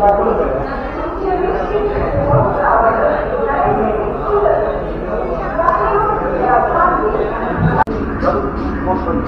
வணக்கம்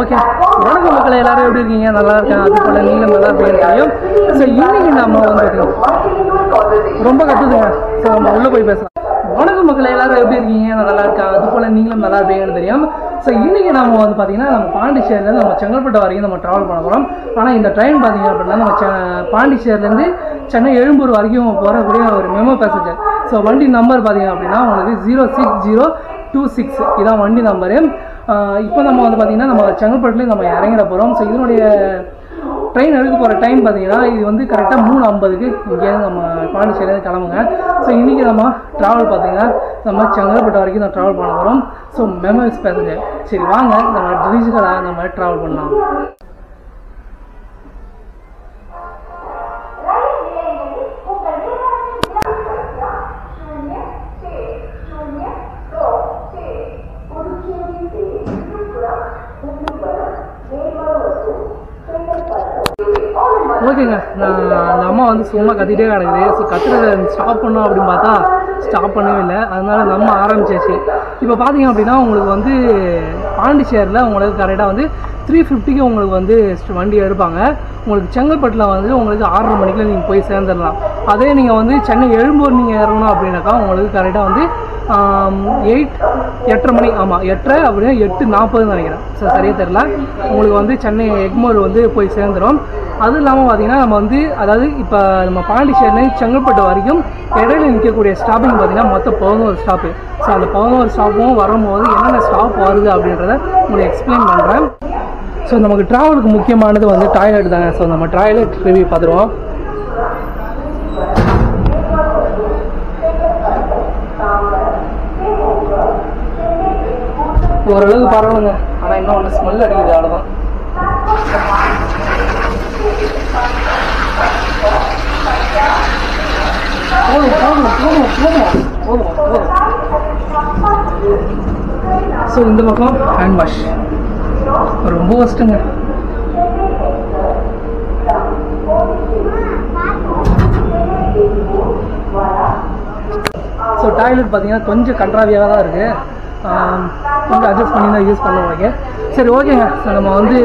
ஓகே, வணக்கம் மக்கள், எல்லாரும் எப்படி இருக்கீங்க? நல்லா இருக்கேன். அது போல நீங்களும் நல்லா இருப்பீங்கன்னு. ஸோ இன்னைக்கு நம்ம வந்துருக்கோம், ரொம்ப கற்றுதுங்க. ஸோ நம்ம உள்ளே போய் பேசலாம். வணக்கம் மக்கள், எல்லாரும் எப்படி இருக்கீங்க? நல்லா இருக்கேன். அது போல நீங்களும் நல்லா இருப்பீங்கன்னு தெரியும். ஸோ இன்றைக்கி நம்ம வந்து பார்த்திங்கன்னா, நம்ம பாண்டிச்சேரிலேருந்து நம்ம செங்கல்பட்டு வரைக்கும் நம்ம ட்ராவல் பண்ண போகிறோம். ஆனால் இந்த ட்ரெயின் பார்த்திங்க அப்படின்னா, நம்ம பாண்டிச்சேரிலேருந்து சென்னை எழும்பூர் வரைக்கும் போகக்கூடிய ஒரு மெமோ பேசஞ்சர். ஸோ வண்டி நம்பர் பார்த்திங்க அப்படின்னா உங்களுக்கு 06026 இதான் வண்டி நம்பரு. இப்போ நம்ம வந்து பார்த்திங்கன்னா, நம்ம செங்கல்பட்டுலேயும் நம்ம இறங்கிட போகிறோம். ஸோ இதனுடைய ட்ரெயின் எடுக்க போகிற டைம் பார்த்திங்கன்னா, இது வந்து கரெக்டாக 3:50க்கு இங்கேருந்து நம்ம பாண்டிச்சேரியிலேருந்து கிளம்புங்க. ஸோ இன்றைக்கி நம்ம ட்ராவல் பார்த்திங்கன்னா, நம்ம செங்கல்பட்டு வரைக்கும் நம்ம ட்ராவல் பண்ண போகிறோம். So memories passenger. சரி வாங்க, நம்ம டிஜிட்டலாக நம்ம ட்ராவல் பண்ணலாம். ஓகேங்க, அந்த அம்மா வந்து சும்மா கத்திகிட்டே கிடக்குது. ஸோ கத்துறதை ஸ்டாப் பண்ணோம் அப்படின்னு பார்த்தா ஸ்டாப் பண்ணவே இல்லை. அதனால் நம்ம ஆரம்பிச்சாச்சு. இப்போ பார்த்தீங்க அப்படின்னா, உங்களுக்கு வந்து பாண்டிச்சேரியில் உங்களுக்கு கரெக்டாக வந்து 3:50க்கு உங்களுக்கு வந்து வண்டி எடுப்பாங்க. உங்களுக்கு செங்கல்பட்டில் வந்து உங்களுக்கு 6:30 மணிக்கு நீங்கள் போய் சேர்ந்துடலாம். அதே நீங்கள் வந்து சென்னை எழும்பூர் நீங்கள் ஏறணும் அப்படின்னாக்கா, உங்களுக்கு கரெக்டாக வந்து 8:30 மணி. ஆமாம், 8:30 அப்படின்னா 8:40 நினைக்கிறேன். ஸோ சரியாக தெரில. உங்களுக்கு வந்து சென்னை எக்மோர் வந்து போய் சேர்ந்துடும். அதுவும் இல்லாமல் பார்த்திங்கன்னா, நம்ம வந்து அதாவது இப்போ நம்ம பாண்டிச்சேரிலேருந்து செங்கல்பட்டு வரைக்கும் இடையில நிற்கக்கூடிய ஸ்டாப்புன்னு பார்த்திங்கன்னா மொத்தம் 11 ஸ்டாப்பு. ஸோ அந்த 11 ஸ்டாப்பும் வரும்போது என்னென்ன ஸ்டாப் வருது அப்படின்றத உங்களுக்கு எக்ஸ்பிளைன் பண்ணுறேன். ஸோ நமக்கு ட்ராவலுக்கு முக்கியமானது வந்து டாய்லெட் தாங்க. ஸோ நம்ம டாய்லெட் ரிவ்யூ பார்த்துருவோம். ஓரளவு பரவாயில்லைங்க, ஆனால் இன்னும் ஒன்று ஸ்மெல் அடிக்குது, அவ்வளோதான். ஸோ இந்த பக்கம் ஹேண்ட் வாஷ் ரொம்ப கஷ்டங்க. ஸோ டாய்லெட் பார்த்தீங்கன்னா கொஞ்சம் கண்ட்ராவியாக தான் இருக்குது. கொஞ்சம் அட்ஜஸ்ட் பண்ணி தான் யூஸ் பண்ணுவாங்க. சரி ஓகேங்க. ஸோ நம்ம வந்து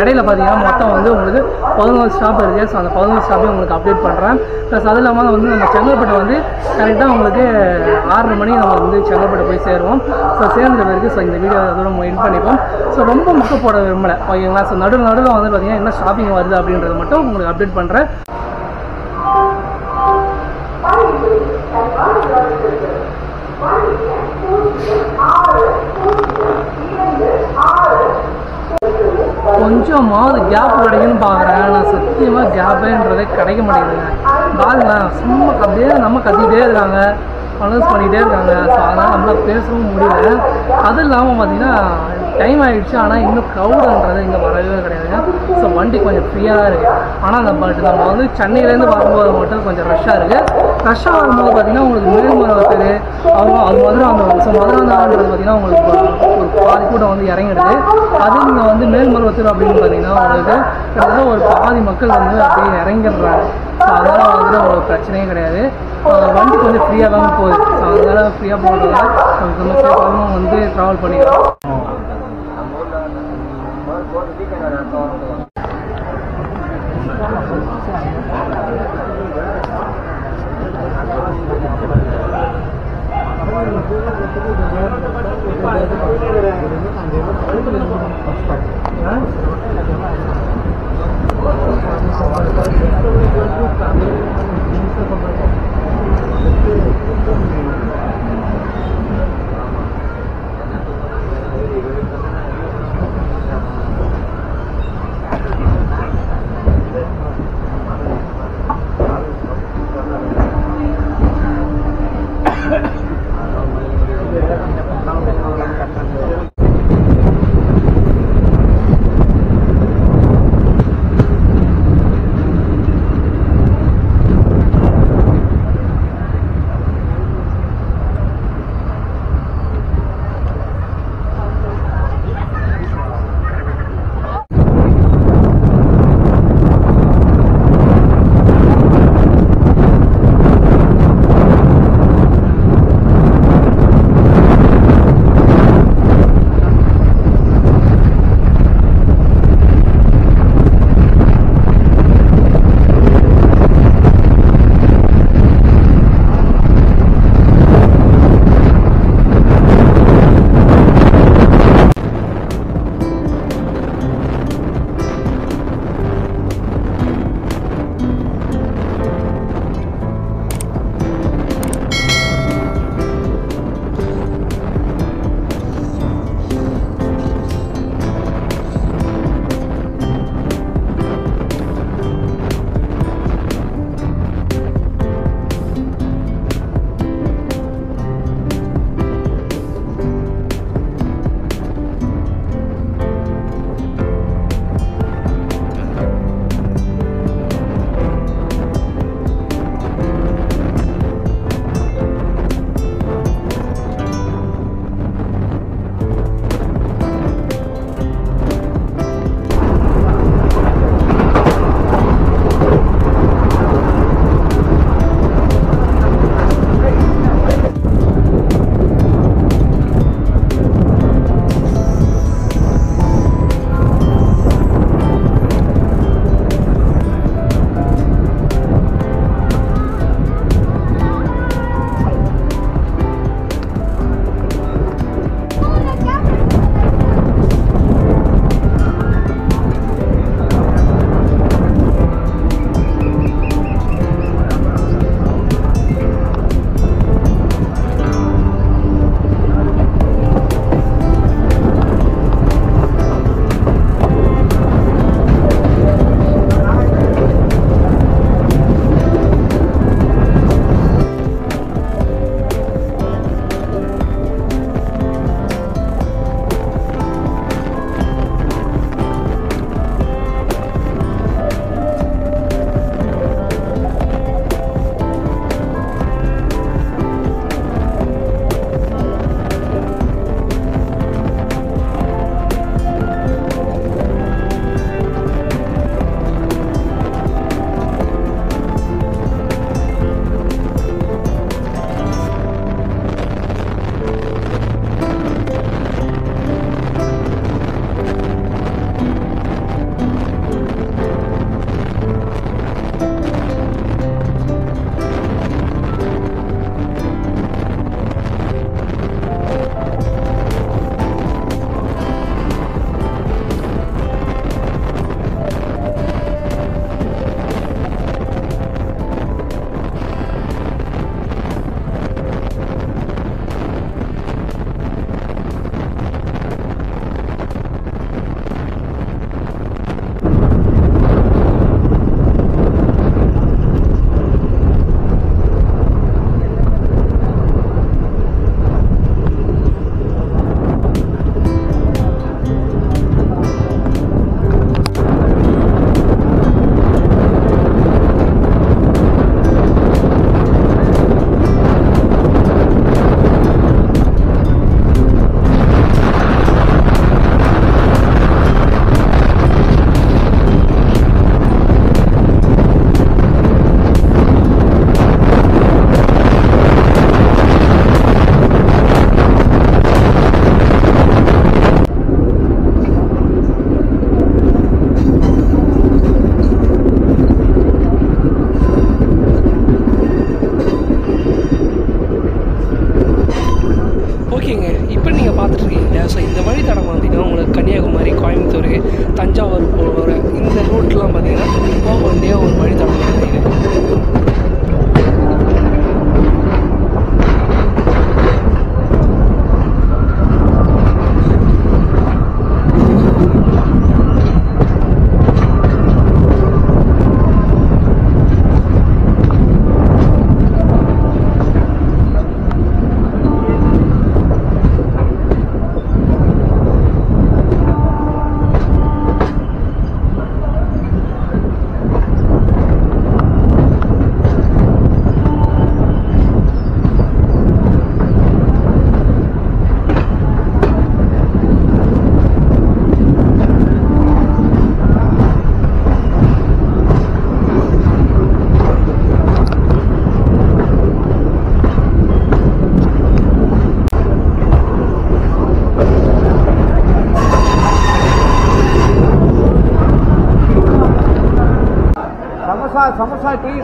இடையில பார்த்தீங்கன்னா மொத்தம் வந்து உங்களுக்கு 11 ஸ்டாப் இருக்குது. ஸோ அந்த 11 ஸ்டாப்பையும் உங்களுக்கு அப்டேட் பண்ணுறேன். ப்ளஸ் அது இல்லாமல் வந்து நம்ம செங்கல்பட்டு வந்து கரெக்டாக உங்களுக்கு 6:30 மணி நம்ம வந்து செங்கல்பட்டு போய் சேருவோம். ஸோ சேர்ந்த பேருக்கு ஸோ இந்த வீடியோ அதோட நம்ம என் பண்ணிப்போம். ஸோ ரொம்ப முக்க போட விரும்பலை, ஓகேங்களா? ஸோ நடுவில் வந்து பார்த்திங்கன்னா என்ன ஷாப்பிங் வருது அப்படின்றது மட்டும் உங்களுக்கு அப்டேட் பண்ணுறேன். கொஞ்சமாவது கேப் கிடைக்குன்னு பார்க்குறேன். நான் சத்தியமாக கேப்புன்றதே கிடைக்க மாட்டேங்குதுங்க. பாருங்களேன், சும்மா அப்படியே நம்ம கத்திக்கிட்டே இருக்காங்க, அனௌன்ஸ் பண்ணிகிட்டே இருக்காங்க. ஸோ அதனால் நம்மளால் பேசவும் முடியல. அது இல்லாமல் பார்த்திங்கன்னா டைம் ஆகிடுச்சு, ஆனால் இன்னும் க்ரௌடுன்றது இங்கே வரவே கிடையாதுங்க. ஸோ வண்டி கொஞ்சம் ஃப்ரீயாக தான் இருக்குது. ஆனால் நம்ம வந்து சென்னையிலேருந்து வரும்போது மட்டும் கொஞ்சம் ரஷ்ஷாக இருக்குது. ரஷ்ஷாக வரும்போது பார்த்திங்கன்னா உங்களுக்கு மேல்மருவத்தர் அவங்க அது மதுராந்தகம். ஸோ மதுராந்தகன்றது பார்த்திங்கன்னா உங்களுக்கு ஒரு பாதி கூட வந்து இறங்கிடுது. அது நீங்கள் வந்து மேல்மருவத்தூர் அப்படின்னு பார்த்திங்கன்னா உங்களுக்கு கிட்டத்தட்ட ஒரு பாதி மக்கள் வந்து அப்படியே இறங்கிடுறாங்க. ஸோ அதனால் வந்துட்டு ஒரு பிரச்சனையே கிடையாது. வண்டி கொஞ்சம் ஃப்ரீயாக தான் போகுது. ஸோ அதனால் ஃப்ரீயாக போகிறதுனால நம்ம சேஃபாகவும் வந்து ட்ராவல் பண்ணிக்கிறோம்.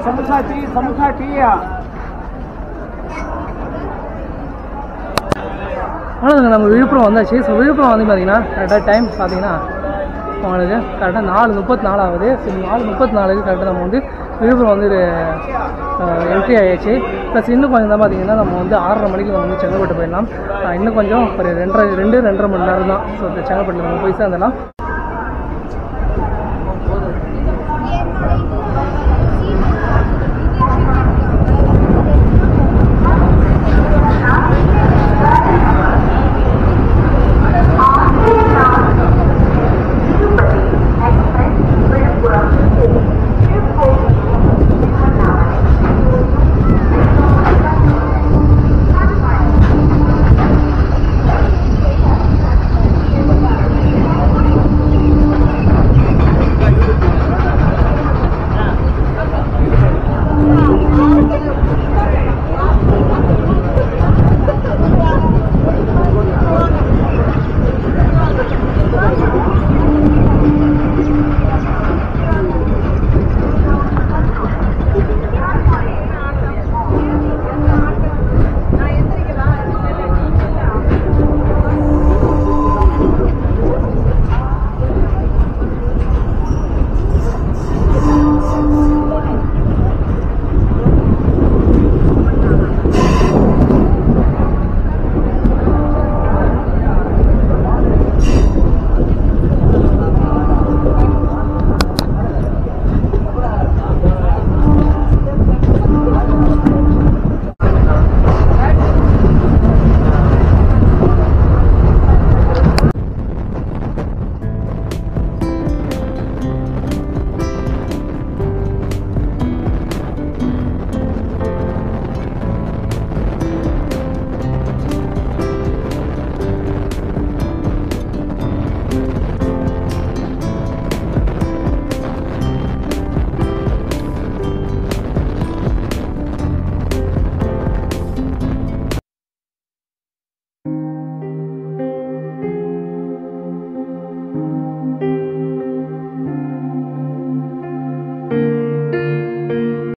समोसा टी ஆனால் நம்ம விழுப்புரம் வந்தாச்சு. ஸோ விழுப்புரம் வந்து பார்த்தீங்கன்னா கரெக்டாக டைம் பார்த்தீங்கன்னா உங்களுக்கு கரெக்டாக 4:34 ஆகுது. ஸோ 4:34க்கு கரெக்டாக நம்ம வந்து விழுப்புரம் வந்து என்ட்ரி ஆகிடுச்சு. ப்ளஸ் இன்னும் கொஞ்சம் தான் பார்த்தீங்கன்னா நம்ம வந்து 6:30 மணிக்கு நம்ம வந்து செங்கல்பட்டு போயிடலாம். இன்னும் கொஞ்சம் ஒரு ரெண்டரை மணி நேரம் தான். ஸோ செங்கல்பட்டில் நம்ம போய் சேர்ந்துடலாம்.